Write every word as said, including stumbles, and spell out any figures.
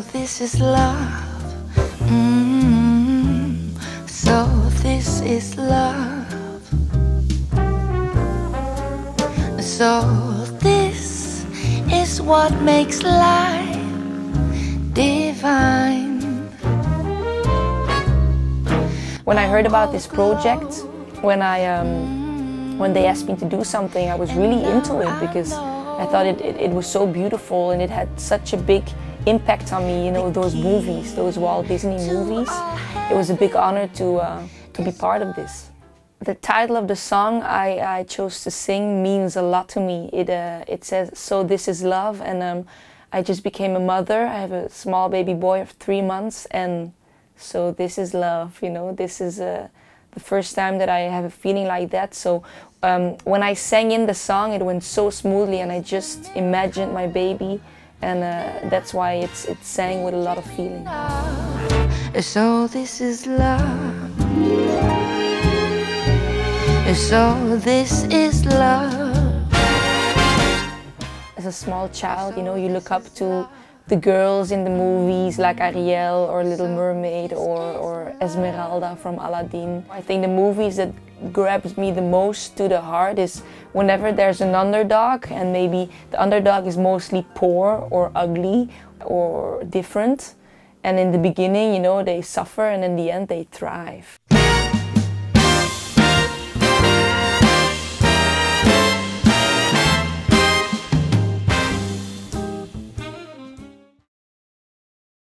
So this is love. Mm-hmm. So this is love. So this is what makes life divine. When I heard about this project, when I um, when they asked me to do something, I was really into it because I thought it, it, it was so beautiful and it had such a big impact on me, you know, those movies, those Walt Disney movies. It was a big honor to, uh, to be part of this. The title of the song I, I chose to sing means a lot to me. It, uh, it says, so this is love, and um, I just became a mother. I have a small baby boy of three months, and so this is love, you know, this is uh, the first time that I have a feeling like that. So um, when I sang in the song, it went so smoothly, and I just imagined my baby. And uh, that's why it's, it's sang with a lot of feeling. So this is love. So this is love. As a small child, you know, you look up to the girls in the movies like Ariel or Little Mermaid or, or Esmeralda from Aladdin. I think the movies that grabs me the most to the heart is whenever there's an underdog, and maybe the underdog is mostly poor or ugly or different, and in the beginning, you know, they suffer, and in the end they thrive.